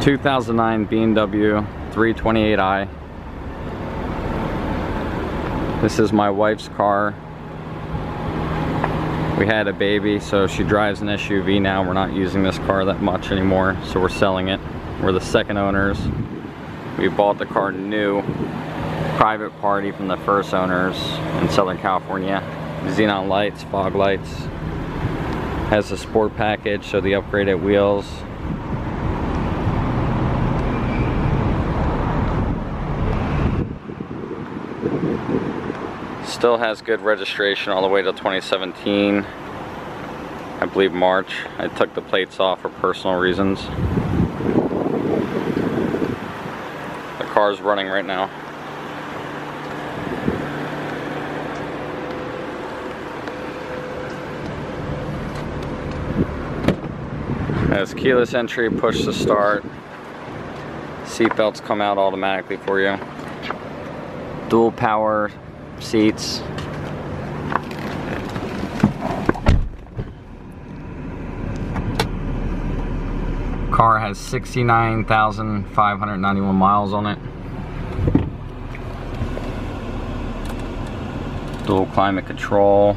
2009 BMW 328i. This is my wife's car. We had a baby, so she drives an SUV now. We're not using this car that much anymore, so we're selling it. We're the second owners. We bought the car new, private party from the first owners in Southern California. Xenon lights, fog lights. Has a sport package, so the upgraded wheels. Still has good registration all the way to 2017, I believe March. I took the plates off for personal reasons. The car's running right now. It has keyless entry, push to start. Seat belts come out automatically for you. Dual power seats. Car has 69,591 miles on it. Dual climate control.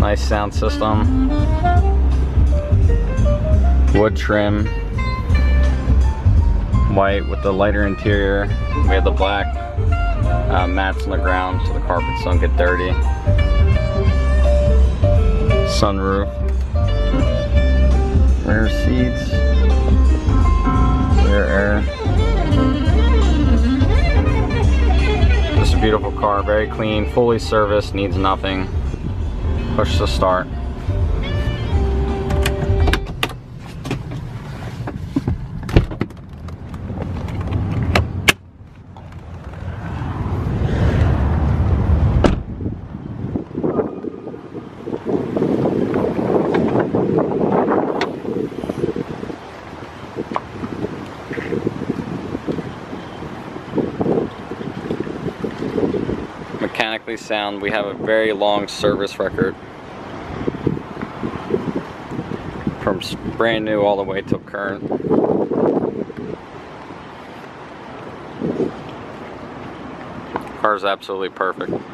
Nice sound system. Wood trim. White with the lighter interior. We have the black mats on the ground so the carpets don't get dirty. Sunroof. Rear seats. Rear air. Just a beautiful car. Very clean. Fully serviced. Needs nothing. Push to start. Mechanically sound. We have a very long service record. From brand new all the way to current. Car's absolutely perfect.